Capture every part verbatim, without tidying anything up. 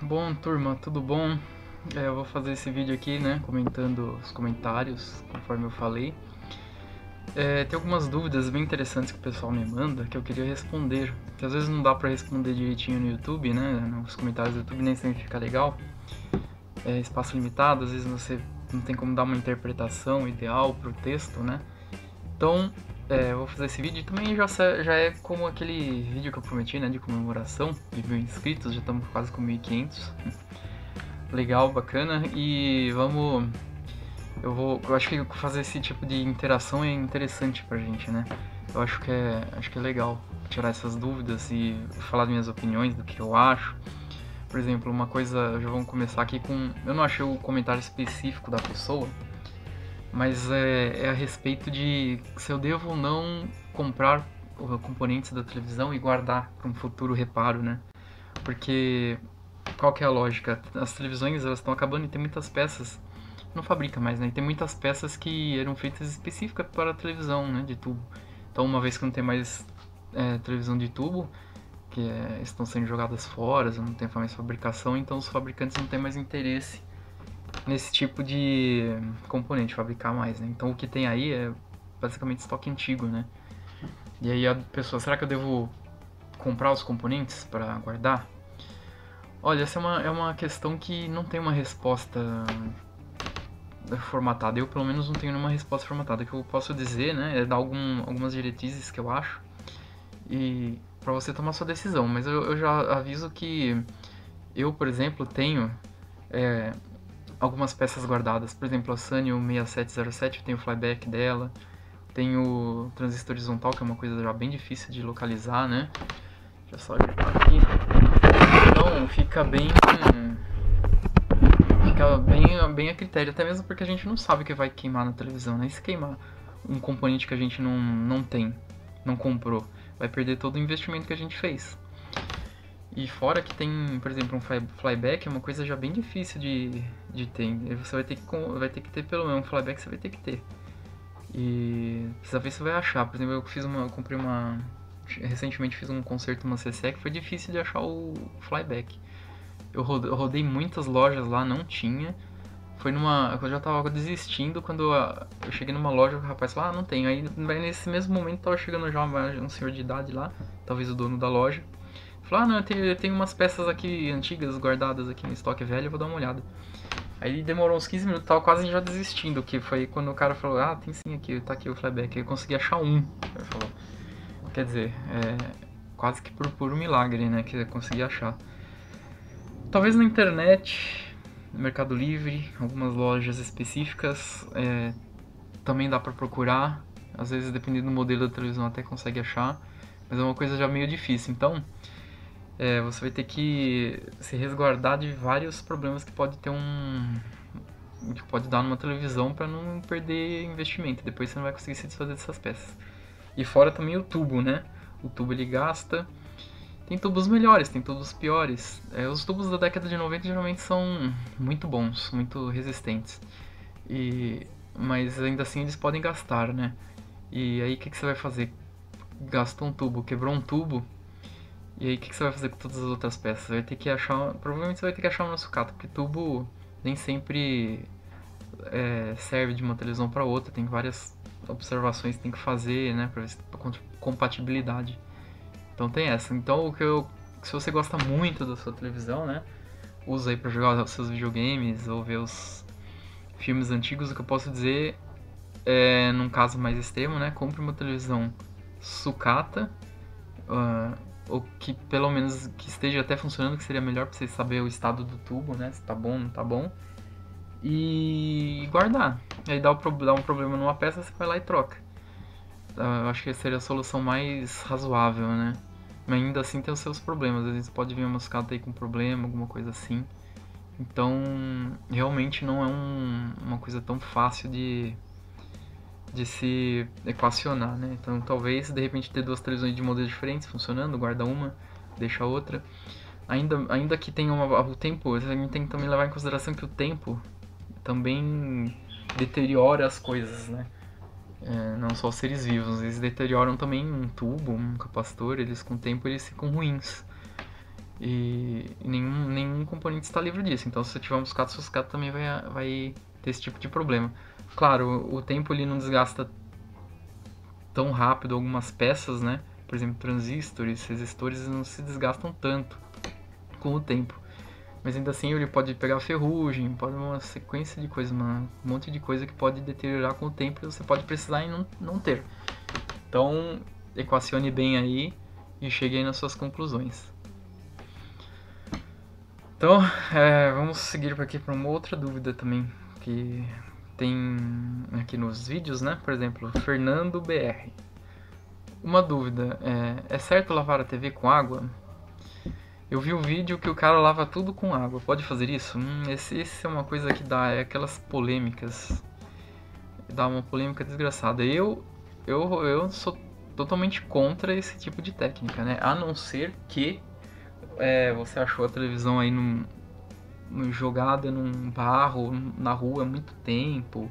Bom, turma, tudo bom? É, eu vou fazer esse vídeo aqui, né, comentando os comentários, conforme eu falei. É, tem algumas dúvidas bem interessantes que o pessoal me manda, que eu queria responder, que às vezes não dá pra responder direitinho no YouTube, né, os comentários do YouTube nem sempre fica legal. É espaço limitado, às vezes você não tem como dar uma interpretação ideal pro texto, né. Então, é, vou fazer esse vídeo. Também já, já é como aquele vídeo que eu prometi, né, de comemoração de mil inscritos, já estamos quase com mil e quinhentos. Legal, bacana, e vamos... Eu vou... Eu acho que fazer esse tipo de interação é interessante pra gente, né? Eu acho que é, acho que é legal tirar essas dúvidas e falar das minhas opiniões, do que eu acho. Por exemplo, uma coisa... Já vamos começar aqui com... Eu não achei o comentário específico da pessoa, mas é, é a respeito de se eu devo ou não comprar componentes da televisão e guardar para um futuro reparo, né? Porque qual que é a lógica? As televisões, elas estão acabando e tem muitas peças, não fabrica mais, né? E tem muitas peças que eram feitas específicas para a televisão, né, de tubo. Então, uma vez que não tem mais é, televisão de tubo, que é, estão sendo jogadas fora, não tem mais fabricação, então os fabricantes não têm mais interesse nesse tipo de componente, fabricar mais, né? Então o que tem aí é basicamente estoque antigo, né? E aí a pessoa, será que eu devo comprar os componentes para guardar? Olha, essa é uma, é uma questão que não tem uma resposta formatada. Eu, pelo menos, não tenho nenhuma resposta formatada. O que eu posso dizer, né, é dar algum, algumas diretrizes que eu acho, e para você tomar sua decisão. Mas eu, eu já aviso que eu, por exemplo, tenho... É, algumas peças guardadas, por exemplo, a Sanyo seis sete zero sete, eu tenho o flyback dela, tenho o transistor horizontal, que é uma coisa já bem difícil de localizar, né? Deixa eu só ajeitar aqui. Então, fica bem... Fica bem, bem a critério, até mesmo porque a gente não sabe o que vai queimar na televisão, né? E se queimar um componente que a gente não, não tem, não comprou, vai perder todo o investimento que a gente fez. E fora que tem, por exemplo, um flyback é uma coisa já bem difícil de, de ter. Você vai ter, que, vai ter que ter pelo menos um flyback, você vai ter que ter. E precisa ver se você vai achar. Por exemplo, eu fiz uma, eu comprei uma... Recentemente fiz um concerto numa C S E C, foi difícil de achar o flyback. Eu rodei muitas lojas lá, não tinha. Foi numa... Eu já tava desistindo quando eu cheguei numa loja, o rapaz falou, ah, não tem. Aí nesse mesmo momento tava chegando já um senhor de idade lá, talvez o dono da loja. Falei, ah, não, eu tenho, eu tenho umas peças aqui antigas guardadas aqui no estoque velho, eu vou dar uma olhada. Aí ele demorou uns quinze minutos, tava quase já desistindo, que foi quando o cara falou, ah, tem sim aqui, tá aqui o flyback. Aí eu consegui achar um. Ele falou, quer dizer, é, quase que por puro milagre, né, que eu consegui achar. Talvez na internet, no Mercado Livre, algumas lojas específicas, é, também dá pra procurar. Às vezes, dependendo do modelo da televisão, até consegue achar, mas é uma coisa já meio difícil, então... É, você vai ter que se resguardar de vários problemas que pode ter um... que pode dar numa televisão para não perder investimento. Depois você não vai conseguir se desfazer dessas peças. E fora também o tubo, né? O tubo ele gasta. Tem tubos melhores, tem tubos piores. É, os tubos da década de noventa geralmente são muito bons, muito resistentes. E... Mas ainda assim eles podem gastar, né? E aí o que, que você vai fazer? Gastou um tubo, quebrou um tubo. E aí o que, que você vai fazer com todas as outras peças? Você vai ter que achar... Provavelmente você vai ter que achar uma sucata, porque tubo nem sempre é, serve de uma televisão para outra. Tem várias observações que tem que fazer, né? Para ver se tem compatibilidade. Então tem essa. Então o que eu... se você gosta muito da sua televisão, né? Usa aí para jogar os seus videogames ou ver os filmes antigos. O que eu posso dizer é, num caso mais extremo, né? Compre uma televisão sucata. Uh, ou que pelo menos que esteja até funcionando, que seria melhor para você saber o estado do tubo, né, se tá bom, não tá bom, e guardar. Aí dá um problema numa peça, você vai lá e troca. Eu acho que seria a solução mais razoável, né, mas ainda assim tem os seus problemas, às vezes pode vir uma sucata aí com problema, alguma coisa assim, então realmente não é um, uma coisa tão fácil de... de se equacionar, né? Então talvez de repente ter duas televisões de modelos diferentes funcionando, guarda uma, deixa a outra. Ainda, ainda que tenha uma, o tempo, a gente tem que também levar em consideração que o tempo também deteriora as coisas, né? É, não só os seres vivos, eles deterioram também um tubo, um capacitor, eles com o tempo eles ficam ruins. E nenhum, nenhum componente está livre disso. Então, se você tiver um buscado sofisticado, também vai, vai ter esse tipo de problema. Claro, o tempo ele não desgasta tão rápido algumas peças, né? Por exemplo, transistores, resistores não se desgastam tanto com o tempo. Mas ainda assim ele pode pegar ferrugem, pode uma sequência de coisas, um monte de coisa que pode deteriorar com o tempo e você pode precisar e não, não ter. Então, equacione bem aí e chegue aí nas suas conclusões. Então, é, vamos seguir por aqui para uma outra dúvida também que tem aqui nos vídeos, né? Por exemplo, Fernando B R. Uma dúvida, é, é certo lavar a T V com água? Eu vi um vídeo que o cara lava tudo com água. Pode fazer isso? Hum, esse, esse é uma coisa que dá é aquelas polêmicas. Dá uma polêmica desgraçada. Eu, eu, eu sou totalmente contra esse tipo de técnica, né? A não ser que é, você achou a televisão aí num, num, jogada num barro, na rua há muito tempo.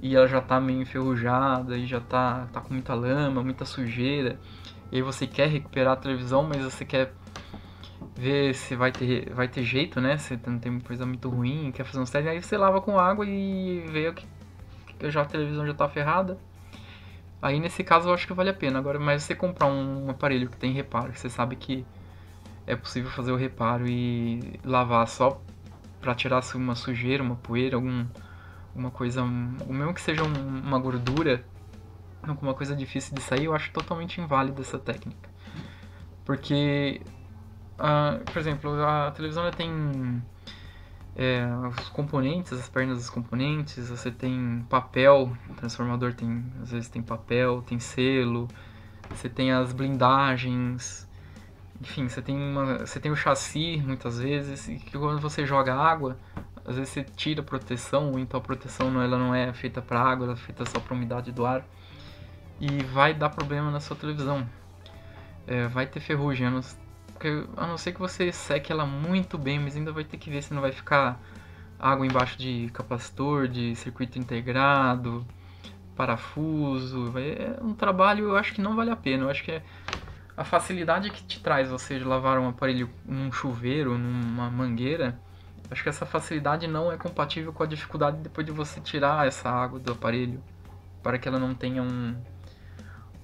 E ela já tá meio enferrujada e já tá, tá com muita lama, muita sujeira. E aí você quer recuperar a televisão, mas você quer... ver se vai ter, vai ter jeito, né? Se não tem coisa muito ruim, quer fazer um teste, aí você lava com água e vê que já a televisão já tá ferrada. Aí nesse caso eu acho que vale a pena. Agora, mas você comprar um aparelho que tem reparo, que você sabe que é possível fazer o reparo e lavar só pra tirar uma sujeira, uma poeira, algum, alguma coisa, um, mesmo que seja um, uma gordura, alguma coisa difícil de sair, eu acho totalmente inválida essa técnica. Porque... Uh, por exemplo, a televisão ela tem é, os componentes, as pernas dos componentes, você tem papel, o transformador tem, às vezes tem papel, tem selo, você tem as blindagens, enfim, você tem, uma, você tem o chassi muitas vezes, e que quando você joga água, às vezes você tira a proteção, ou então a proteção ela não é feita para água, ela é feita só para a umidade do ar, e vai dar problema na sua televisão, é, vai ter ferrugem, não sei. Porque a não ser que você seque ela muito bem, mas ainda vai ter que ver se não vai ficar água embaixo de capacitor, de circuito integrado, parafuso. É um trabalho, eu acho que não vale a pena. Eu acho que é a facilidade que te traz você lavar um aparelho num chuveiro, numa mangueira, acho que essa facilidade não é compatível com a dificuldade depois de você tirar essa água do aparelho, para que ela não tenha um...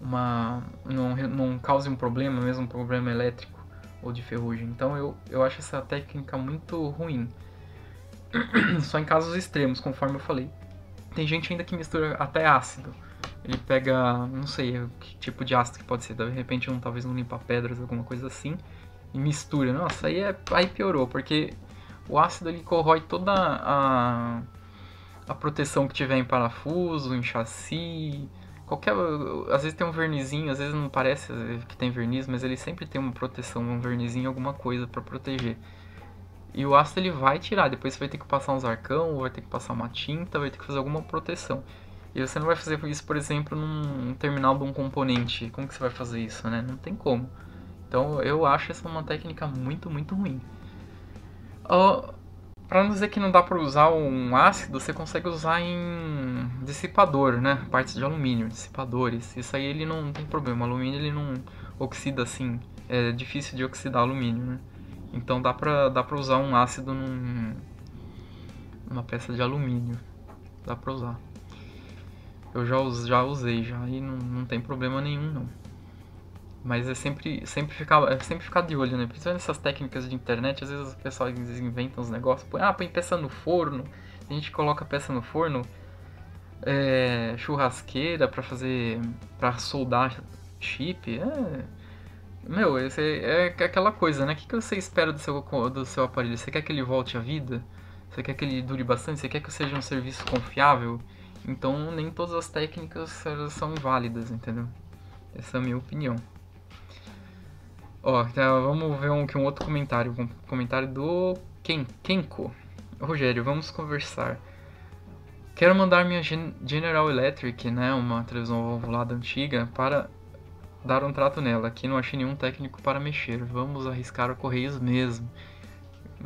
uma... não, não cause um problema, mesmo um problema elétrico ou de ferrugem. Então eu, eu acho essa técnica muito ruim. Só em casos extremos, conforme eu falei. Tem gente ainda que mistura até ácido. Ele pega, não sei que tipo de ácido que pode ser, de repente um, talvez um limpa-pedras, alguma coisa assim, e mistura. Nossa, aí, é, aí piorou, porque o ácido ele corrói toda a, a proteção que tiver em parafuso, em chassi... Qualquer, às vezes tem um vernizinho, às vezes não parece que tem verniz, mas ele sempre tem uma proteção, um vernizinho, alguma coisa para proteger. E o ácido ele vai tirar, depois você vai ter que passar uns arcão, vai ter que passar uma tinta, vai ter que fazer alguma proteção. E você não vai fazer isso, por exemplo, num terminal de um componente. Como que você vai fazer isso, né? Não tem como. Então eu acho essa uma técnica muito, muito ruim. Oh, para não dizer que não dá para usar um ácido, você consegue usar em dissipador, né? Partes de alumínio, dissipadores. Isso aí ele não tem problema. O alumínio ele não oxida assim. É difícil de oxidar alumínio, né? Então dá para dá para usar um ácido num, numa peça de alumínio. Dá para usar. Eu já já usei já e não, não tem problema nenhum não. Mas é sempre, sempre, ficar, é sempre ficar de olho, né? Principalmente nessas técnicas de internet, às vezes o pessoal inventa uns negócios. Põe, ah, põe peça no forno. A gente coloca peça no forno, é, churrasqueira pra fazer, pra soldar chip. É, meu, esse é aquela coisa, né? O que, que você espera do seu, do seu aparelho? Você quer que ele volte à vida? Você quer que ele dure bastante? Você quer que seja um serviço confiável? Então, nem todas as técnicas elas são válidas, entendeu? Essa é a minha opinião. Ó, oh, tá, vamos ver um, um outro comentário, um comentário do Ken, Kenko. Rogério, vamos conversar. Quero mandar minha Gen General Electric, né, uma televisão valvulada antiga, para dar um trato nela. Aqui não achei nenhum técnico para mexer, vamos arriscar o Correios mesmo.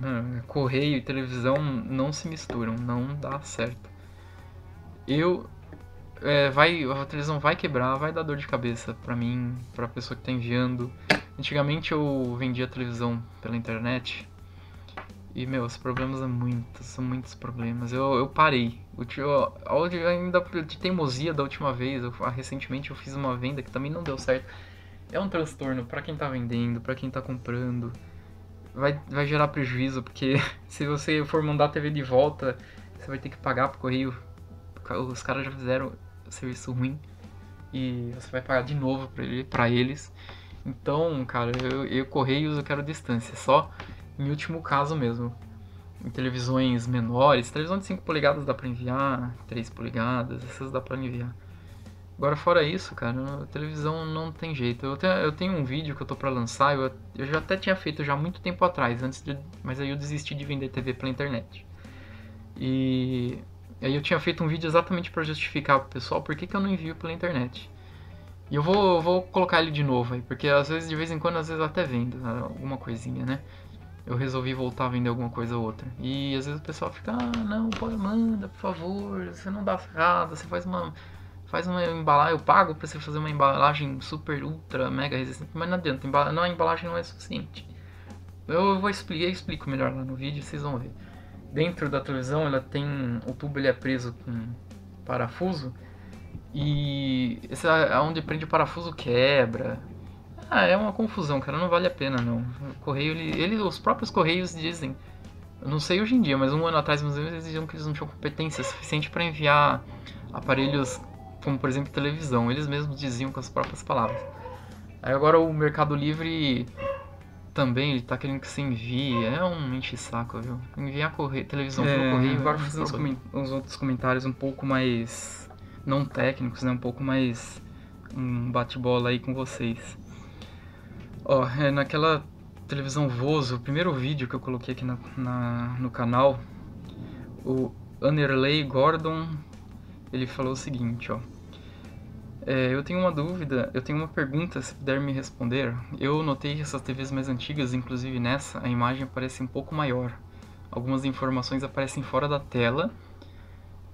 Hum, correio e televisão não se misturam, não dá certo. Eu... É, vai, a televisão vai quebrar, vai dar dor de cabeça pra mim, pra pessoa que tá enviando. Antigamente eu vendia televisão pela internet E, meu, os problemas são muitos, são muitos problemas. Eu, eu parei. Eu, eu ainda de teimosia da última vez, eu, recentemente eu fiz uma venda que também não deu certo. É um transtorno pra quem tá vendendo, pra quem tá comprando. Vai, vai gerar prejuízo, porque se você for mandar a T V de volta, você vai ter que pagar pro correio. Os caras já fizeram serviço ruim e você vai pagar de novo pra, ele, pra eles. Então, cara, eu, eu correios eu quero distância, só em último caso mesmo. Em televisões menores, televisão de cinco polegadas dá pra enviar, três polegadas, essas dá pra enviar. Agora, fora isso, cara, a televisão não tem jeito. Eu tenho, eu tenho um vídeo que eu tô pra lançar, eu, eu já até tinha feito já muito tempo atrás, antes de, mas aí eu desisti de vender T V pela internet. E aí eu tinha feito um vídeo exatamente pra justificar pro pessoal por que que eu não envio pela internet. E eu vou, eu vou colocar ele de novo aí, porque às vezes, de vez em quando, às vezes eu até vendo alguma coisinha, né? Eu resolvi voltar a vender alguma coisa ou outra. E às vezes o pessoal fica, ah, não, pô, manda, por favor, você não dá errado, você faz uma... Faz uma embalagem, eu pago pra você fazer uma embalagem super, ultra, mega resistente, mas não adianta, embala, não, a embalagem não é suficiente. Eu vou explicar, eu explico melhor lá no vídeo, vocês vão ver. Dentro da televisão, ela tem, o tubo ele é preso com parafuso, e esse é onde prende o parafuso quebra. Ah, é uma confusão, cara, não vale a pena não. O correio, ele, ele, os próprios correios dizem, eu não sei hoje em dia, mas um ano atrás, meus amigos, eles diziam que eles não tinham competência suficiente pra enviar aparelhos... Como, por exemplo, televisão. Eles mesmos diziam com as próprias palavras. Aí agora o Mercado Livre também, ele tá querendo que você envie. É um enche-saco, viu? Enviar correio, televisão é, pelo correio. Agora é fazer uns, uns outros comentários um pouco mais... Não técnicos, né? Um pouco mais... Um bate-bola aí com vocês. Ó, é naquela televisão Voso, o primeiro vídeo que eu coloquei aqui na, na, no canal, o Anerley Gordon... Ele falou o seguinte, ó, é, eu tenho uma dúvida, eu tenho uma pergunta, se puder me responder. Eu notei que essas T Vs mais antigas, inclusive nessa, a imagem parece um pouco maior. Algumas informações aparecem fora da tela,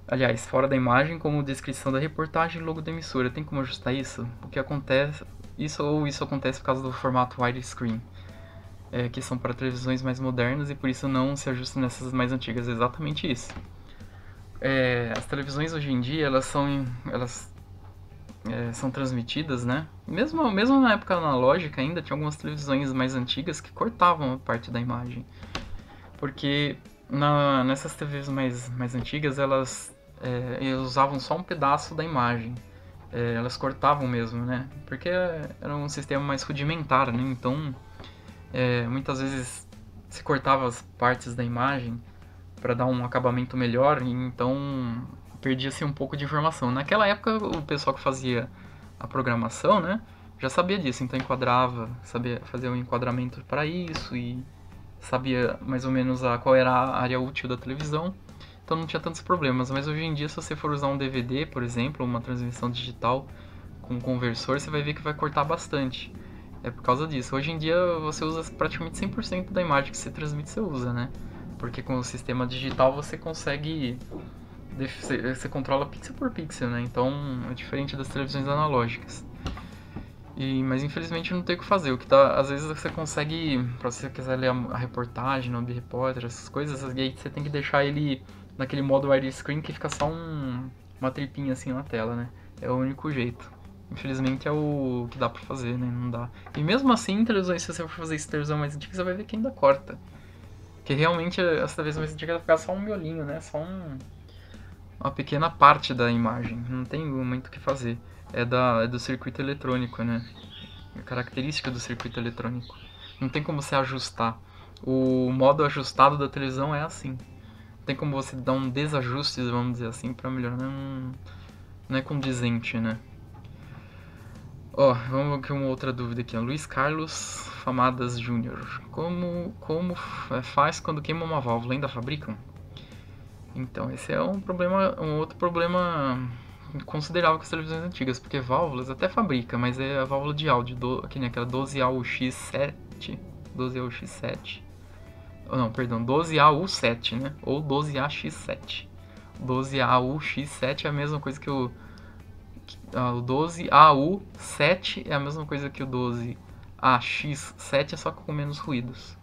aliás, fora da imagem, como descrição da reportagem e logo da emissora. Tem como ajustar isso? O que acontece, isso ou isso acontece por causa do formato widescreen, é, que são para televisões mais modernas e por isso não se ajustam nessas mais antigas, é exatamente isso. É, as televisões hoje em dia, elas são, elas, é, são transmitidas, né? Mesmo, mesmo na época analógica ainda, tinha algumas televisões mais antigas que cortavam a parte da imagem. Porque na, nessas T Vs mais, mais antigas, elas, é, elas usavam só um pedaço da imagem. É, elas cortavam mesmo, né? Porque era um sistema mais rudimentar, né? Então, é, muitas vezes se cortava as partes da imagem para dar um acabamento melhor, e então perdia-se um pouco de informação. Naquela época, o pessoal que fazia a programação, né, já sabia disso, então enquadrava, sabia fazer um enquadramento para isso, e sabia mais ou menos a, qual era a área útil da televisão, então não tinha tantos problemas. Mas hoje em dia, se você for usar um D V D, por exemplo, uma transmissão digital com um conversor, você vai ver que vai cortar bastante. É por causa disso. Hoje em dia, você usa praticamente cem por cento da imagem que você transmite, você usa, né? Porque com o sistema digital você consegue, você controla pixel por pixel, né? Então é diferente das televisões analógicas. E, mas infelizmente não tem o que fazer. O que tá, às vezes você consegue, pra você quiser ler a reportagem, nome de repórter, essas coisas, essas gates, você tem que deixar ele naquele modo widescreen que fica só um, uma tripinha assim na tela, né? É o único jeito. Infelizmente é o que dá pra fazer, né? Não dá. E mesmo assim, televisões, se você for fazer essa televisão mais antiga, você vai ver que ainda corta. Porque realmente essa vez mais antiga vai ficar só um miolinho, né? Só um, uma pequena parte da imagem. Não tem muito o que fazer. É, da, é do circuito eletrônico, né? É característica do circuito eletrônico. Não tem como você ajustar. O modo ajustado da televisão é assim. Não tem como você dar um desajuste, vamos dizer assim, pra melhorar. Não, não é condizente, né? Ó, oh, vamos aqui uma outra dúvida aqui, ó. Luiz Carlos Famadas Júnior. Como, como faz quando queima uma válvula? Ainda fabricam? Então, esse é um problema, um outro problema considerável com as televisões antigas, porque válvulas até fabrica, mas é a válvula de áudio, do, aqui, né, aquela doze A U X sete, doze A U X sete, ou não, perdão, doze A U sete, né, ou doze A X sete. doze A U X sete é a mesma coisa que o... O doze A U sete é a mesma coisa que o doze A X sete, é só que com menos ruídos.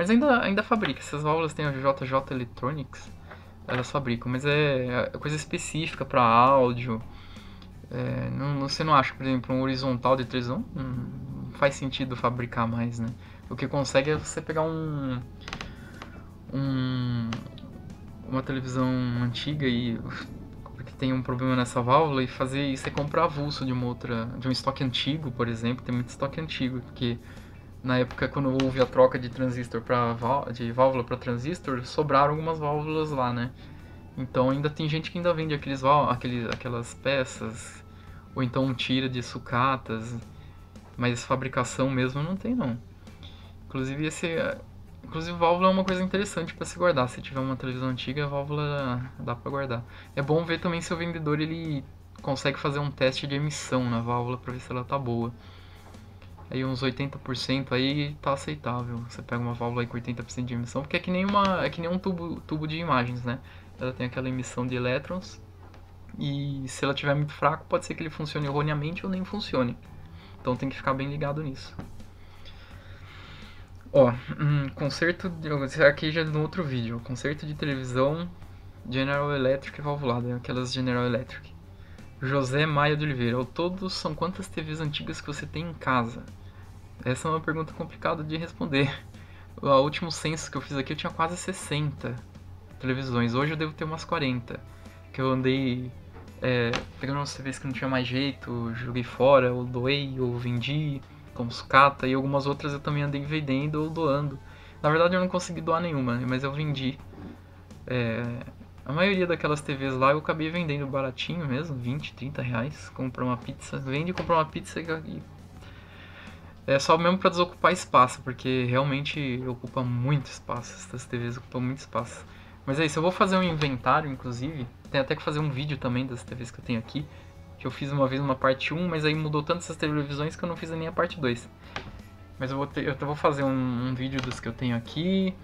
Mas ainda, ainda fabrica, essas válvulas tem a J J Electronics, elas fabricam, mas é coisa específica para áudio. É, não, você não acha, por exemplo, um horizontal de três a um, não faz sentido fabricar mais, né? O que consegue é você pegar um, um uma televisão antiga e que tem um problema nessa válvula e fazer isso é comprar avulso de uma outra, de um estoque antigo, por exemplo. Tem muito estoque antigo, porque na época quando houve a troca de transistor para de válvula para transistor, sobraram algumas válvulas lá, né? Então ainda tem gente que ainda vende aqueles, aqueles aquelas peças, ou então tira de sucatas, mas fabricação mesmo não tem não. Inclusive esse Inclusive, válvula é uma coisa interessante para se guardar. Se tiver uma televisão antiga, a válvula dá para guardar. É bom ver também se o vendedor ele consegue fazer um teste de emissão na válvula para ver se ela tá boa. Aí uns oitenta por cento aí tá aceitável. Você pega uma válvula aí com oitenta por cento de emissão, porque é que nem uma, é que nem um tubo, tubo de imagens, né? Ela tem aquela emissão de elétrons e se ela tiver muito fraco, pode ser que ele funcione erroneamente ou nem funcione. Então tem que ficar bem ligado nisso. Ó, oh, um conserto, de, aqui já no outro vídeo, conserto de televisão General Electric valvulada, aquelas General Electric. José Maia de Oliveira, ao todo são quantas T Vs antigas que você tem em casa? Essa é uma pergunta complicada de responder. O último censo que eu fiz aqui eu tinha quase sessenta televisões, hoje eu devo ter umas quarenta. Que eu andei é, pegando umas T Vs que não tinha mais jeito, joguei fora, ou doei, ou vendi, como sucata, e algumas outras eu também andei vendendo ou doando. Na verdade eu não consegui doar nenhuma, mas eu vendi. É, a maioria daquelas T Vs lá eu acabei vendendo baratinho mesmo, vinte, trinta reais. Compra uma pizza, vende, compra uma pizza e... É só mesmo pra desocupar espaço, porque realmente ocupa muito espaço, essas T Vs ocupam muito espaço. Mas é isso, eu vou fazer um inventário, inclusive, tem até que fazer um vídeo também das T Vs que eu tenho aqui. Que eu fiz uma vez uma parte um, mas aí mudou tanto essas televisões que eu não fiz a minha parte dois. Mas eu vou, ter, eu vou fazer um, um vídeo dos que eu tenho aqui.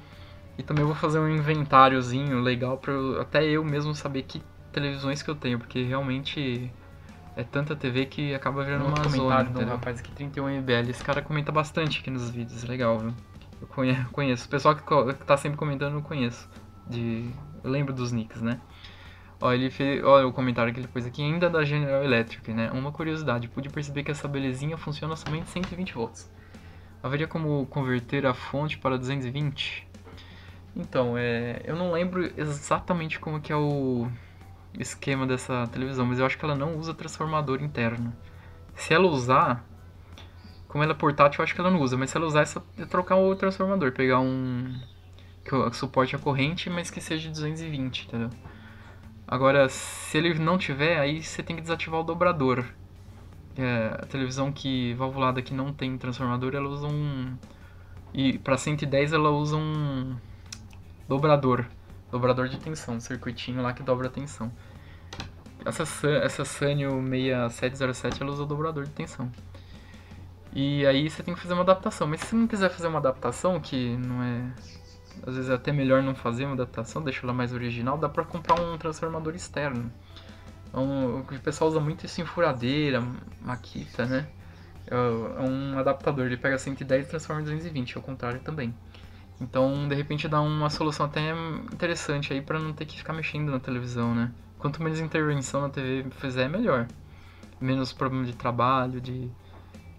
E também vou fazer um inventáriozinho legal pra eu, até eu mesmo saber que televisões que eu tenho. Porque realmente é tanta T V que acaba virando um uma comentário zona, do rapaz aqui, trinta e um M B L. Esse cara comenta bastante aqui nos vídeos, legal, viu? Eu conheço. O pessoal que, que tá sempre comentando eu conheço. De, eu lembro dos nicks, né? Ó, ele fez, olha o comentário que ele pôs aqui, ainda da General Electric, né? Uma curiosidade, pude perceber que essa belezinha funciona somente cento e vinte volts. Haveria como converter a fonte para duzentos e vinte? Então, é, eu não lembro exatamente como que é o esquema dessa televisão, mas eu acho que ela não usa transformador interno. Se ela usar, como ela é portátil, eu acho que ela não usa, mas se ela usar, é só trocar o transformador, pegar um que suporte a corrente, mas que seja duzentos e vinte, entendeu? Agora, se ele não tiver, aí você tem que desativar o dobrador. É, a televisão que valvulada que não tem transformador, ela usa um... E para cento e dez ela usa um dobrador. Dobrador de tensão, um circuitinho lá que dobra a tensão. Essa, essa Sanyo seis sete zero sete, ela usa dobrador de tensão. E aí você tem que fazer uma adaptação. Mas se você não quiser fazer uma adaptação, que não é... Às vezes é até melhor não fazer uma adaptação, deixa ela mais original, dá pra comprar um transformador externo. Um, o pessoal usa muito isso em furadeira, maquita, né? É um adaptador, ele pega cento e dez e transforma em duzentos e vinte, ao contrário também. Então, de repente dá uma solução até interessante aí pra não ter que ficar mexendo na televisão, né? Quanto menos intervenção na T V fizer, melhor. Menos problema de trabalho, de...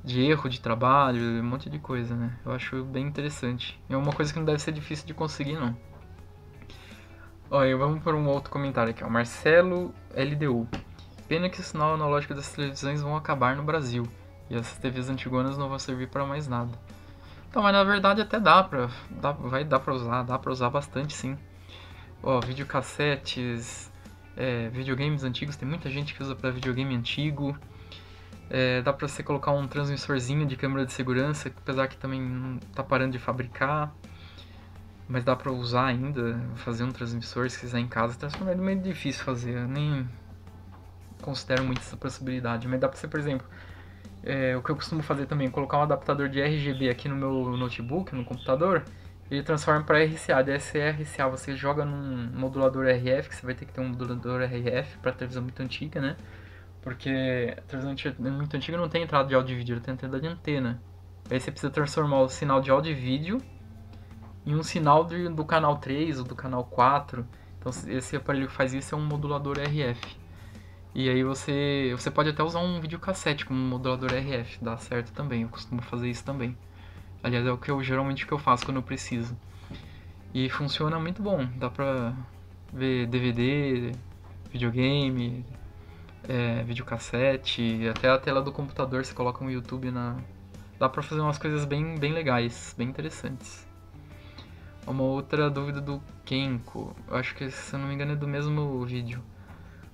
de erro de trabalho, um monte de coisa, né? Eu acho bem interessante. É uma coisa que não deve ser difícil de conseguir, não. Olha, vamos para um outro comentário aqui, ó. Marcelo L D U. Pena que o sinal analógico das televisões vão acabar no Brasil. E essas T Vs antigonas não vão servir para mais nada. Então, mas na verdade até dá pra... Dá, vai dar pra usar, dá pra usar bastante, sim. Ó, videocassetes... É, videogames antigos, tem muita gente que usa pra videogame antigo. É, dá pra você colocar um transmissorzinho de câmera de segurança, apesar que também não tá parando de fabricar. Mas dá pra usar ainda, fazer um transmissor se quiser em casa. Transformar é meio difícil fazer, eu nem considero muito essa possibilidade. Mas dá pra você, por exemplo, é, o que eu costumo fazer também, colocar um adaptador de R G B aqui no meu notebook, no computador. Ele transforma pra R C A, de R C A você joga num modulador R F, que você vai ter que ter um modulador R F pra televisão muito antiga, né? Porque a televisão muito antiga não tem entrada de áudio e vídeo, ela tem entrada de antena. Aí você precisa transformar o sinal de áudio e vídeo em um sinal do, do canal três ou do canal quatro. Então esse aparelho que faz isso é um modulador R F. E aí você, você pode até usar um videocassete como modulador R F, dá certo também, eu costumo fazer isso também. Aliás, é o que eu geralmente o que eu faço quando eu preciso. E funciona muito bom, dá pra ver D V D, videogame, é, videocassete, até a tela do computador você coloca um YouTube na... Dá pra fazer umas coisas bem, bem legais, bem interessantes. Uma outra dúvida do Kenko, eu acho que se eu não me engano é do mesmo vídeo.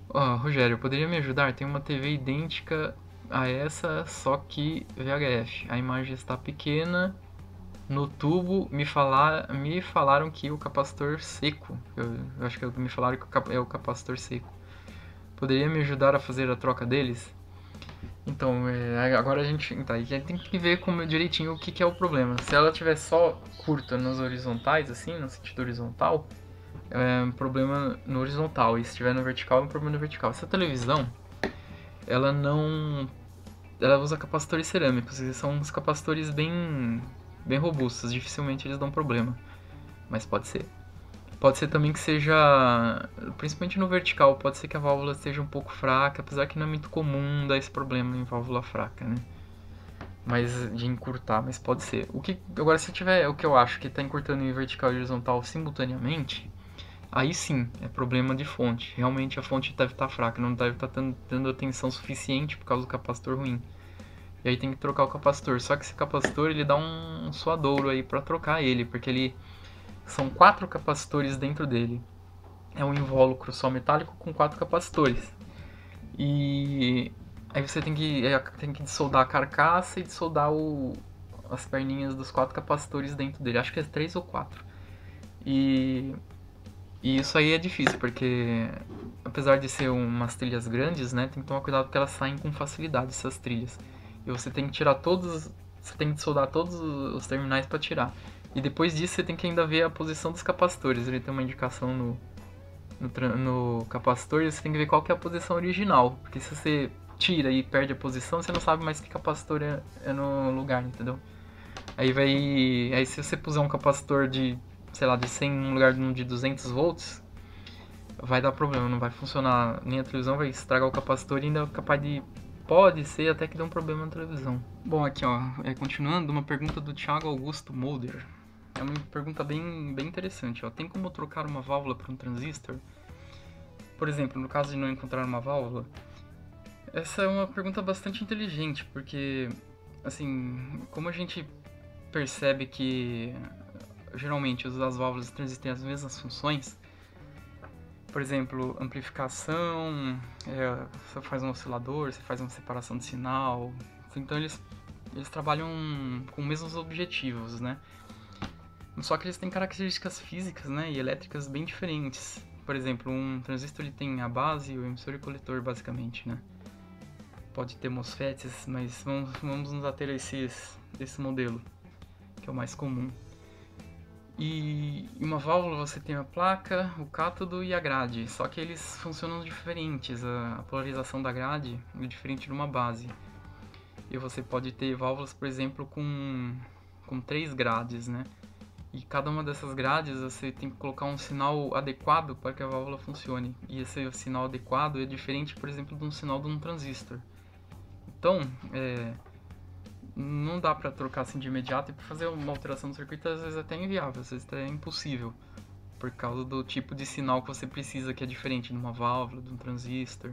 Oh, Rogério, poderia me ajudar? Tem uma T V idêntica a essa, só que V H F. A imagem está pequena no tubo. Me, falar, me falaram que o capacitor seco. Eu, eu acho que me falaram que é o capacitor seco. Poderia me ajudar a fazer a troca deles? Então, é, agora a gente, tá, a gente tem que ver como, direitinho o que, que é o problema. Se ela tiver só curta nos horizontais, assim, no sentido horizontal... É um problema no horizontal, e se estiver no vertical, é um problema no vertical. Essa televisão, ela não... Ela usa capacitores cerâmicos, eles são uns capacitores bem, bem robustos, dificilmente eles dão problema. Mas pode ser. Pode ser também que seja... Principalmente no vertical, pode ser que a válvula esteja um pouco fraca, apesar que não é muito comum dar esse problema em válvula fraca, né? Mas de encurtar, mas pode ser. O que, agora, se tiver o que eu acho, que está encurtando em vertical e horizontal simultaneamente... Aí sim, é problema de fonte. Realmente a fonte deve estar fraca, não deve estar tendo, tendo atenção suficiente por causa do capacitor ruim. E aí tem que trocar o capacitor. Só que esse capacitor, ele dá um suadouro aí para trocar ele, porque ele são quatro capacitores dentro dele. É um invólucro só metálico com quatro capacitores. E aí você tem que, tem que dissoldar a carcaça e dissoldar o, as perninhas dos quatro capacitores dentro dele. Acho que é três ou quatro. E... E isso aí é difícil, porque apesar de ser umas trilhas grandes, né, tem que tomar cuidado porque elas saem com facilidade, essas trilhas. E você tem que tirar todos, você tem que soldar todos os terminais para tirar. E depois disso você tem que ainda ver a posição dos capacitores, ele tem uma indicação no, no, no capacitor e você tem que ver qual que é a posição original. Porque se você tira e perde a posição, você não sabe mais que capacitor é, é no lugar, entendeu? Aí vai, aí se você puser um capacitor de... sei lá, de cem no lugar de duzentos volts, vai dar problema, não vai funcionar nem a televisão, vai estragar o capacitor e ainda é capaz de... Pode ser até que dê um problema na televisão. Bom, aqui ó, é, continuando, uma pergunta do Thiago Augusto Mulder. É uma pergunta bem, bem interessante, ó. Tem como trocar uma válvula por um transistor? Por exemplo, no caso de não encontrar uma válvula? Essa é uma pergunta bastante inteligente, porque, assim, como a gente percebe que... Geralmente as válvulas e transistores têm as mesmas funções, por exemplo, amplificação, é, você faz um oscilador, você faz uma separação de sinal, então eles, eles trabalham com os mesmos objetivos, né? Só que eles têm características físicas, né, e elétricas bem diferentes. Por exemplo, um transistor ele tem a base, o emissor e o coletor basicamente, né? Pode ter MOSFETs, mas vamos, vamos nos ater a esses, esse modelo, que é o mais comum. E em uma válvula você tem a placa, o cátodo e a grade, só que eles funcionam diferentes, a polarização da grade é diferente de uma base. E você pode ter válvulas, por exemplo, com, com três grades, né? E cada uma dessas grades você tem que colocar um sinal adequado para que a válvula funcione. E esse sinal adequado é diferente, por exemplo, de um sinal de um transistor. Então, é... não dá para trocar assim de imediato e para fazer uma alteração no circuito às vezes até é inviável, às vezes até é impossível por causa do tipo de sinal que você precisa, que é diferente de uma válvula, de um transistor,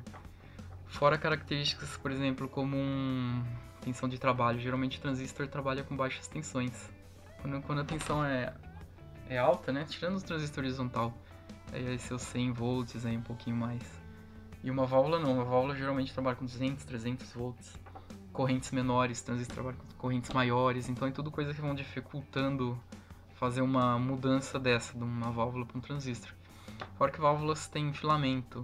fora características, por exemplo, como um... tensão de trabalho. Geralmente o transistor trabalha com baixas tensões, quando, quando a tensão é, é alta, né, tirando os transistores horizontal, aí é seus cem volts, aí um pouquinho mais. E uma válvula não, uma válvula geralmente trabalha com duzentos, trezentos volts, correntes menores, transistores trabalham com correntes maiores, então é tudo coisa que vão dificultando fazer uma mudança dessa, de uma válvula para um transistor. Fora que válvulas têm filamento,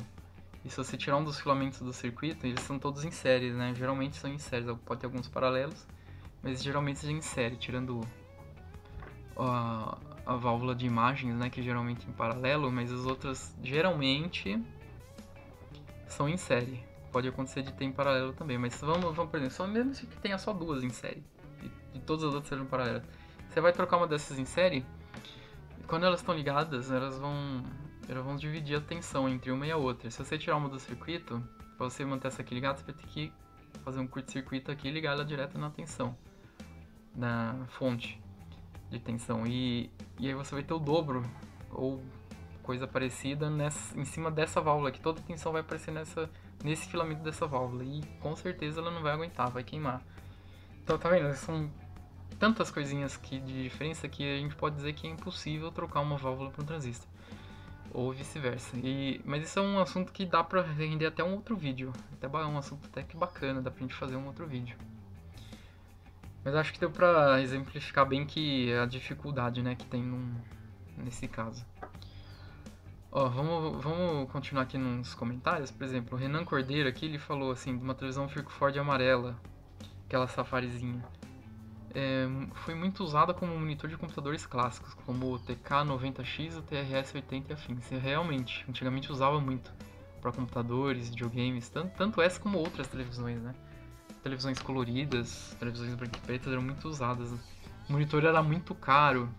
e se você tirar um dos filamentos do circuito, eles são todos em série, né? Geralmente são em série, pode ter alguns paralelos, mas geralmente são em série, tirando a, a válvula de imagens, né? Que geralmente é em paralelo, mas as outras geralmente são em série. Pode acontecer de ter em paralelo também, mas vamos, vamos por exemplo, só mesmo que tenha só duas em série, e, e todas as outras sejam paralelas. Você vai trocar uma dessas em série, quando elas estão ligadas, elas vão, elas vão dividir a tensão entre uma e a outra. Se você tirar uma do circuito, para você manter essa aqui ligada, você vai ter que fazer um curto-circuito aqui e ligar ela direto na tensão, na fonte de tensão. E, e aí você vai ter o dobro, ou coisa parecida, nessa, em cima dessa válvula, que toda a tensão vai aparecer nessa, nesse filamento dessa válvula. E com certeza ela não vai aguentar, vai queimar. Então tá vendo? São tantas coisinhas que, de diferença, que a gente pode dizer que é impossível trocar uma válvula para um transistor, ou vice-versa. Mas isso é um assunto que dá para render até um outro vídeo. Até é um assunto até que bacana, dá pra gente fazer um outro vídeo. Mas acho que deu para exemplificar bem que a dificuldade, né, que tem num, nesse caso. Ó, vamos, vamos continuar aqui nos comentários. Por exemplo, o Renan Cordeiro aqui, ele falou assim, de uma televisão Philco-ford amarela, aquela Safarizinha. É, foi muito usada como monitor de computadores clássicos, como o T K noventa X, o T R S oitenta e afins. Realmente, antigamente usava muito para computadores, videogames, tanto, tanto essa como outras televisões, né? Televisões coloridas, televisões branco e pretas eram muito usadas. O monitor era muito caro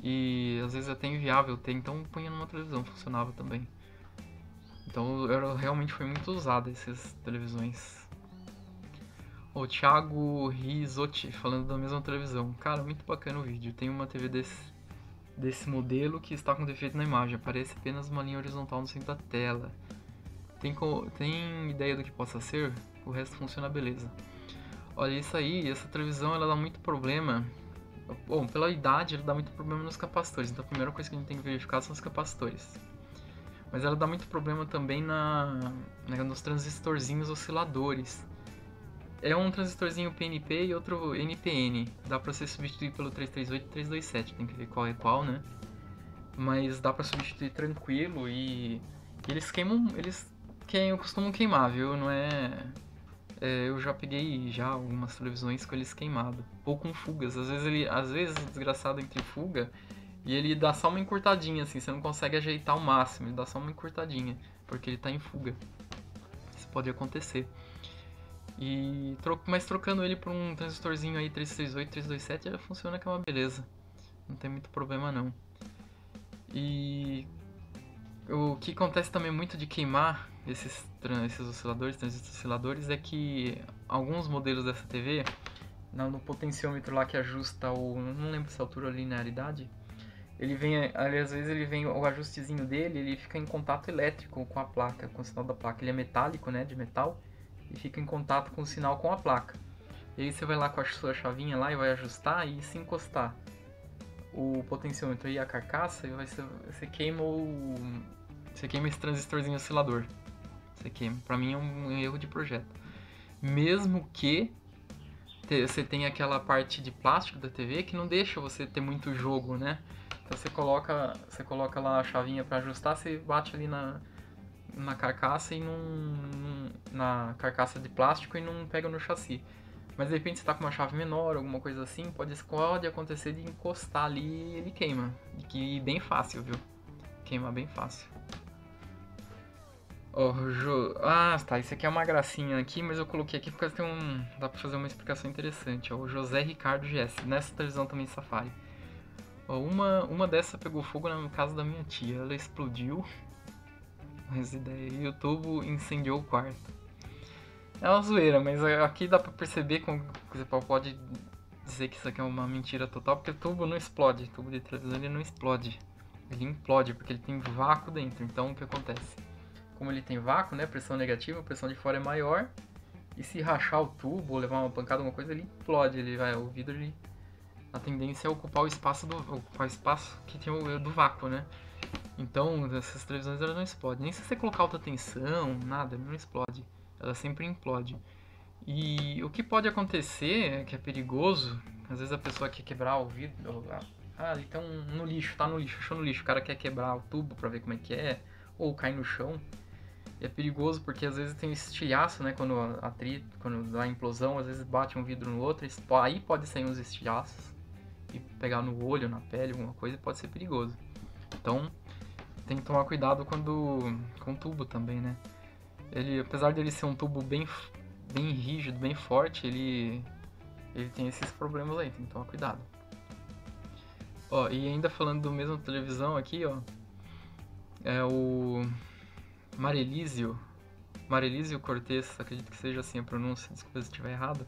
e às vezes até inviável ter, então punha numa televisão, funcionava também. Então era, realmente foi muito usada essas televisões. O Thiago Risotti falando da mesma televisão. Cara, muito bacana o vídeo. Tem uma T V desse, desse modelo que está com defeito na imagem. Aparece apenas uma linha horizontal no centro da tela. Tem, co, tem ideia do que possa ser? O resto funciona beleza. Olha, isso aí, essa televisão ela dá muito problema. Bom, pela idade ela dá muito problema nos capacitores. Então a primeira coisa que a gente tem que verificar são os capacitores. Mas ela dá muito problema também na, na, nos transistorzinhos osciladores. É um transistorzinho P N P e outro N P N. Dá pra você substituir pelo trezentos e trinta e oito e trezentos e vinte e sete, tem que ver qual é qual, né? Mas dá pra substituir tranquilo e... Eles queimam... Eles queimam, costumam queimar, viu? Não é... é... Eu já peguei já algumas televisões com eles queimados. Ou com fugas. Às vezes, ele, às vezes o desgraçado entra em fuga e ele dá só uma encurtadinha, assim. Você não consegue ajeitar o máximo. Ele dá só uma encurtadinha, porque ele tá em fuga. Isso pode acontecer. E tro mas trocando ele por um transistorzinho aí trezentos e trinta e oito, trezentos e vinte e sete, já funciona que é uma beleza. Não tem muito problema não. E o que acontece também muito de queimar esses, esses osciladores, transistores osciladores, é que alguns modelos dessa T V, no potenciômetro lá que ajusta o... não lembro se altura ou linearidade, ele vem, ali, às vezes ele vem, o ajustezinho dele, ele fica em contato elétrico com a placa, com o sinal da placa. Ele é metálico, né, de metal, e fica em contato com o sinal com a placa. E aí você vai lá com a sua chavinha lá e vai ajustar, e se encostar o potenciômetro e a carcaça, você, você queima o... você queima esse transistorzinho oscilador. Você queima. Pra mim é um erro de projeto. Mesmo que te, você tenha aquela parte de plástico da T V que não deixa você ter muito jogo, né? Então você coloca, você coloca lá a chavinha pra ajustar, você bate ali na... na carcaça e não, não, na carcaça de plástico e não pega no chassi. Mas de repente você tá com uma chave menor, alguma coisa assim, pode, pode acontecer de encostar ali e ele queima. Que bem fácil, viu? Queima bem fácil. Oh, jo... Ah, tá, isso aqui é uma gracinha aqui, mas eu coloquei aqui porque tem um... dá pra fazer uma explicação interessante. O José Ricardo G S, nessa televisão também Safári. Oh, uma, uma dessa pegou fogo na casa da minha tia, ela explodiu. Mas ideia, e o tubo incendiou o quarto. É uma zoeira, mas aqui dá pra perceber como você pode dizer que isso aqui é uma mentira total, porque o tubo não explode, o tubo de televisão ele não explode, ele implode, porque ele tem vácuo dentro. Então o que acontece? Como ele tem vácuo, né, pressão negativa, a pressão de fora é maior, e se rachar o tubo ou levar uma pancada, alguma coisa, ele implode, ele vai, o vidro, ele, a tendência é ocupar o espaço do ocupar o espaço que tem o do vácuo, né? Então, essas televisões elas não explodem. Nem se você colocar alta tensão, nada, não explode. Ela sempre implode. E o que pode acontecer, que é perigoso, às vezes a pessoa quer quebrar o vidro. Ah, ele tá no lixo, tá no lixo, achou no lixo. O cara quer quebrar o tubo pra ver como é que é, ou cai no chão. E é perigoso porque às vezes tem um estilhaço, né, quando atrito, quando dá implosão, às vezes bate um vidro no outro, aí pode sair uns estilhaços e pegar no olho, na pele, alguma coisa, pode ser perigoso. Então... tem que tomar cuidado quando, com o tubo também, né? Ele, apesar dele ser um tubo bem, bem rígido, bem forte, ele, ele tem esses problemas aí, tem que tomar cuidado. Ó, e ainda falando do mesmo televisão aqui, ó, é o Marelísio, Marelísio Cortes, acredito que seja assim a pronúncia, desculpa se estiver errado.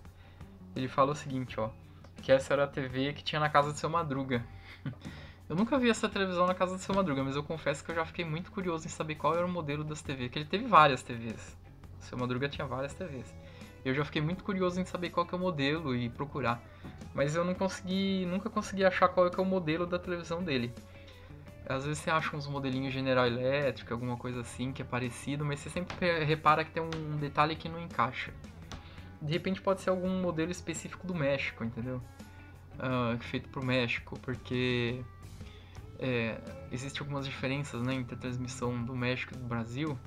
Ele fala o seguinte, ó, que essa era a T V que tinha na casa do Seu Madruga. Eu nunca vi essa televisão na casa do Seu Madruga, mas eu confesso que eu já fiquei muito curioso em saber qual era o modelo das T Vs, que ele teve várias T Vs. O Seu Madruga tinha várias T Vs. Eu já fiquei muito curioso em saber qual que é o modelo e procurar. Mas eu não consegui, nunca consegui achar qual que é o modelo da televisão dele. Às vezes você acha uns modelinhos General Electric, alguma coisa assim, que é parecido, mas você sempre repara que tem um detalhe que não encaixa. De repente pode ser algum modelo específico do México, entendeu? Uh, feito pro México, porque é, existem algumas diferenças, né, entre a transmissão do México e do Brasil,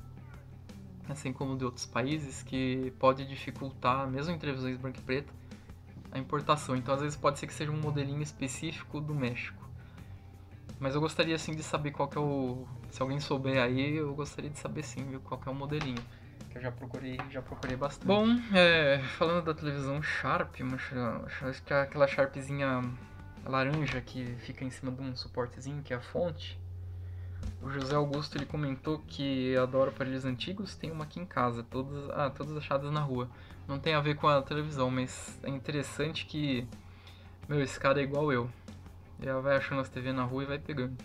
assim como de outros países, que pode dificultar, mesmo em televisões branca e preta, a importação. Então às vezes pode ser que seja um modelinho específico do México. Mas eu gostaria sim de saber qual que é o... Se alguém souber aí, eu gostaria de saber sim, viu, qual que é o modelinho. Que eu já procurei, já procurei bastante. Bom, é, falando da televisão Sharp, acho que é aquela Sharpzinha laranja que fica em cima de um suportezinho, que é a fonte. O José Augusto, ele comentou que adora aparelhos antigos, tem uma aqui em casa, todas, ah, todas achadas na rua. Não tem a ver com a televisão, mas é interessante que, meu, esse cara é igual eu. Já vai achando as T V na rua e vai pegando.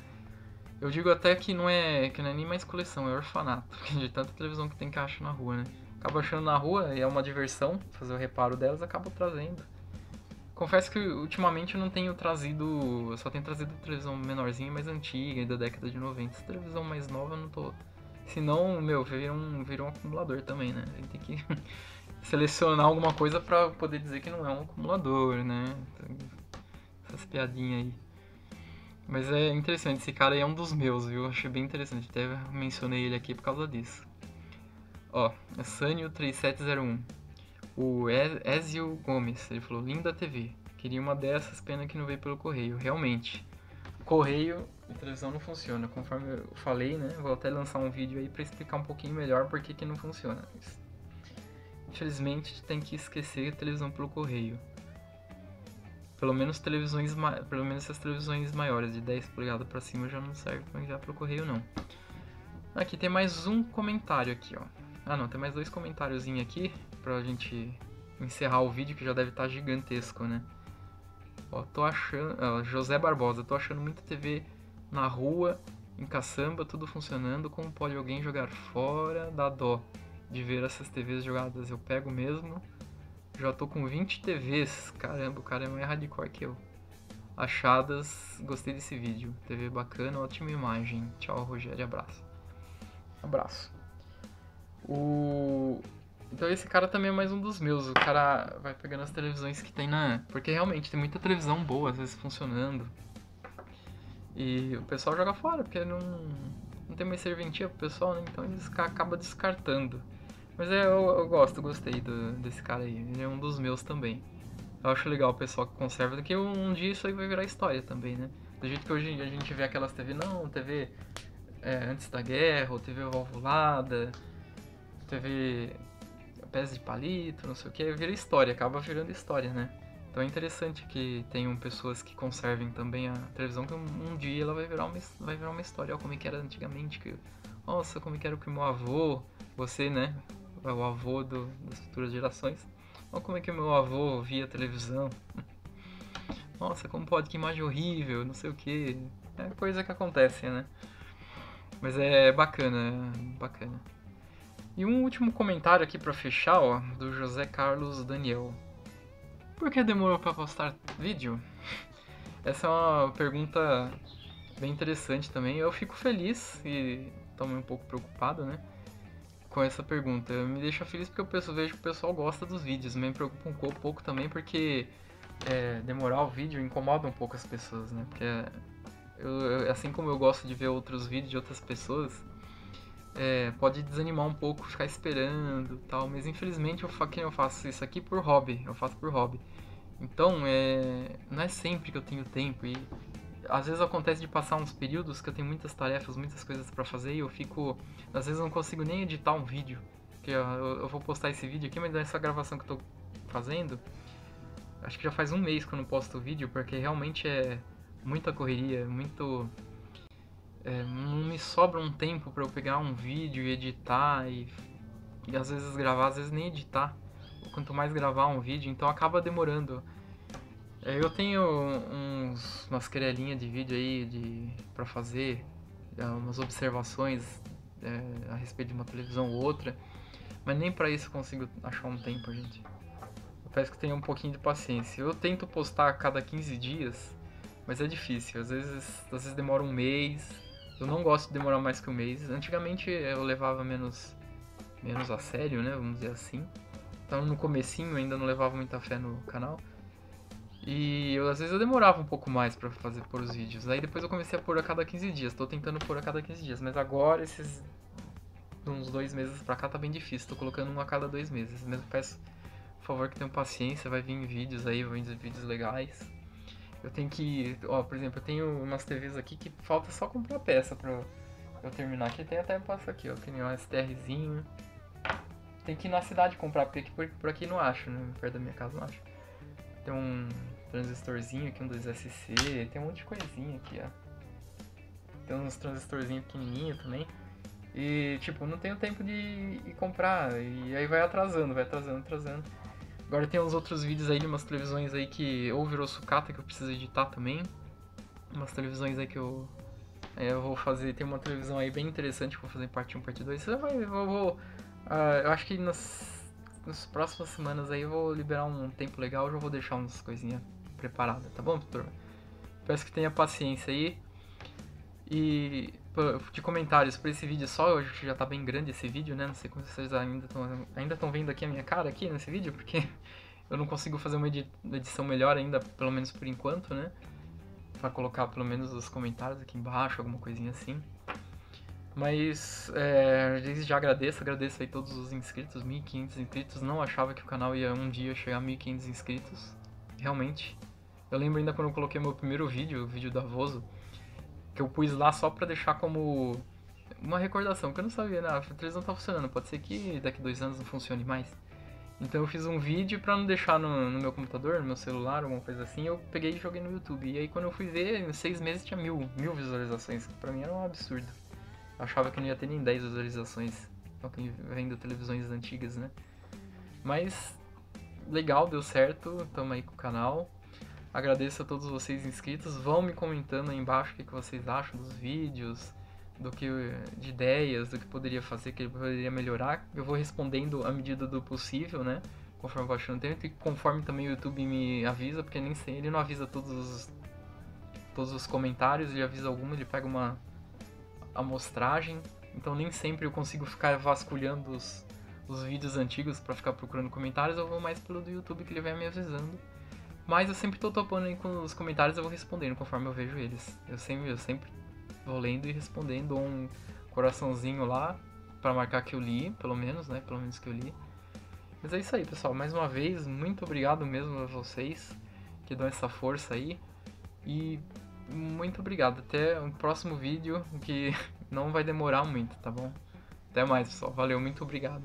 Eu digo até que não é, que não é nem mais coleção, é orfanato, de tanta televisão que tem que achar na rua, né? Acaba achando na rua e é uma diversão fazer o reparo delas, acabo trazendo. Confesso que ultimamente eu não tenho trazido, eu só tenho trazido televisão menorzinha, mais antiga, da década de noventa. Essa televisão mais nova eu não tô... Senão, meu, virou um, virou um acumulador também, né? A gente tem que selecionar alguma coisa pra poder dizer que não é um acumulador, né? Essas piadinhas aí. Mas é interessante, esse cara aí é um dos meus, viu? Achei bem interessante, até mencionei ele aqui por causa disso. Ó, é Sanyo três sete zero um. O Ezio Gomes, ele falou, linda T V. Queria uma dessas, pena que não veio pelo correio. Realmente, correio e televisão não funciona. Conforme eu falei, né? Vou até lançar um vídeo aí pra explicar um pouquinho melhor por que que não funciona. Mas, infelizmente, tem que esquecer a televisão pelo correio. Pelo menos televisões, pelo menos as televisões maiores, de dez polegadas pra cima, já não serve pra enviar pro correio, não. Aqui tem mais um comentário aqui, ó. Ah, não, tem mais dois comentáriozinhos aqui, pra gente encerrar o vídeo, que já deve estar gigantesco, né? Ó, tô achando... Ah, José Barbosa, tô achando muita T V na rua, em caçamba, tudo funcionando. Como pode alguém jogar fora? Da dó de ver essas T Vs jogadas, eu pego mesmo. Já tô com vinte T Vs, caramba, o cara é mais hardcore que eu. Achadas, gostei desse vídeo. T V bacana, ótima imagem. Tchau, Rogério, abraço. Abraço. O... Então esse cara também é mais um dos meus. O cara vai pegando as televisões que tem na... Porque realmente tem muita televisão boa, às vezes funcionando. E o pessoal joga fora, porque não, não tem mais serventia pro pessoal, né? Então eles acabam descartando. Mas é, eu, eu gosto, gostei do, desse cara aí, ele é um dos meus também. Eu acho legal o pessoal que conserva, porque um dia isso aí vai virar história também, né? Do jeito que hoje em dia a gente vê aquelas T V, não, T V é, antes da guerra, ou T V valvulada, T V pés de palito, não sei o que, vira história, acaba virando história, né? Então é interessante que tenham pessoas que conservem também a televisão, que um, um dia ela vai virar uma, vai virar uma história, ó, como que era antigamente, que, nossa, como que era que meu avô, você, né? O avô do, das futuras gerações. Olha como é que meu avô via televisão. Nossa, como pode, que imagem horrível, não sei o que. É coisa que acontece, né? Mas é bacana, bacana. E um último comentário aqui pra fechar, ó, do José Carlos Daniel. Por que demorou pra postar vídeo? Essa é uma pergunta bem interessante também. Eu fico feliz e também um pouco preocupado, né, com essa pergunta. Me deixa feliz porque eu penso, vejo que o pessoal gosta dos vídeos. Me preocupa um pouco também porque é, demorar o vídeo incomoda um pouco as pessoas, né? Porque eu, assim como eu gosto de ver outros vídeos de outras pessoas, é, pode desanimar um pouco, ficar esperando e tal. Mas infelizmente eu, eu faço isso aqui por hobby. Eu faço por hobby. Então é, não é sempre que eu tenho tempo. E às vezes acontece de passar uns períodos que eu tenho muitas tarefas, muitas coisas pra fazer e eu fico... Às vezes eu não consigo nem editar um vídeo. Porque eu, eu vou postar esse vídeo aqui, mas essa gravação que eu tô fazendo... Acho que já faz um mês que eu não posto o vídeo, porque realmente é muita correria, muito... É, não me sobra um tempo para eu pegar um vídeo e editar e, e às vezes gravar, às vezes nem editar. Quanto mais gravar um vídeo, então acaba demorando. É, eu tenho uns, umas querelinhas de vídeo aí de, pra fazer, é, umas observações é, a respeito de uma televisão ou outra, mas nem pra isso eu consigo achar um tempo, gente. Eu peço que tenha um pouquinho de paciência. Eu tento postar a cada quinze dias, mas é difícil. Às vezes, às vezes demora um mês. Eu não gosto de demorar mais que um mês. Antigamente eu levava menos, menos a sério, né? Vamos dizer assim. Então no comecinho ainda não levava muita fé no canal. E eu, às vezes eu demorava um pouco mais pra fazer por os vídeos. Aí depois eu comecei a pôr a cada quinze dias. Tô tentando pôr a cada quinze dias. Mas agora, esses uns dois meses pra cá, tá bem difícil. Tô colocando um a cada dois meses. Mesmo peço, por favor, que tenham paciência. Vai vir vídeos aí, vão vir vídeos legais. Eu tenho que, ó, por exemplo, eu tenho umas T Vs aqui que falta só comprar peça pra eu terminar aqui. Tem até peça aqui, ó, tem um S T Rzinho. Tem que ir na cidade comprar, porque aqui, por, por aqui não acho, né? Perto da minha casa não acho. Tem um transistorzinho aqui, um dois S C, tem um monte de coisinha aqui, ó. Tem uns transistorzinhos pequenininhos também. E, tipo, não tenho tempo de ir comprar, e aí vai atrasando, vai atrasando, atrasando. Agora tem uns outros vídeos aí de umas televisões aí que ou virou sucata que eu preciso editar também. Umas televisões aí que eu, aí eu vou fazer, tem uma televisão aí bem interessante que eu vou fazer parte um, parte dois. Você vai, eu vou, uh, eu acho que nas, nas próximas semanas aí eu vou liberar um tempo legal, eu já vou deixar umas coisinhas preparadas, tá bom, turma? Peço que tenha paciência aí. E de comentários pra esse vídeo só, hoje já tá bem grande esse vídeo, né? Não sei como vocês ainda estão ainda tão vendo aqui a minha cara aqui nesse vídeo, porque eu não consigo fazer uma edição melhor ainda, pelo menos por enquanto, né? Pra colocar pelo menos os comentários aqui embaixo, alguma coisinha assim. Mas é, já agradeço, agradeço aí todos os inscritos, mil e quinhentos inscritos. Não achava que o canal ia um dia chegar a mil e quinhentos inscritos, realmente. Eu lembro ainda quando eu coloquei meu primeiro vídeo, o vídeo da Voso, que eu pus lá só pra deixar como uma recordação, que eu não sabia, né? A televisão tá funcionando, pode ser que daqui a dois anos não funcione mais. Então eu fiz um vídeo pra não deixar no, no meu computador, no meu celular, alguma coisa assim, eu peguei e joguei no YouTube. E aí quando eu fui ver, em seis meses tinha mil, mil visualizações, que pra mim era um absurdo. Eu achava que não ia ter nem dez visualizações, pra quem vendo televisões antigas, né? Mas, legal, deu certo, tamo aí com o canal. Agradeço a todos vocês inscritos, vão me comentando aí embaixo o que vocês acham dos vídeos, do que, de ideias, do que poderia fazer, que poderia melhorar. Eu vou respondendo à medida do possível, né? Conforme eu vou achando tempo e conforme também o YouTube me avisa, porque nem sei, ele não avisa todos os, todos os comentários, ele avisa alguma, ele pega uma amostragem. Então nem sempre eu consigo ficar vasculhando os, os vídeos antigos para ficar procurando comentários, eu vou mais pelo do YouTube que ele vai me avisando. Mas eu sempre tô topando aí com os comentários, eu vou respondendo conforme eu vejo eles. Eu sempre, eu sempre vou lendo e respondendo, dou um coraçãozinho lá pra marcar que eu li, pelo menos, né? Pelo menos que eu li. Mas é isso aí, pessoal. Mais uma vez, muito obrigado mesmo a vocês que dão essa força aí. E muito obrigado. Até o próximo vídeo, que não vai demorar muito, tá bom? Até mais, pessoal. Valeu, muito obrigado, hein?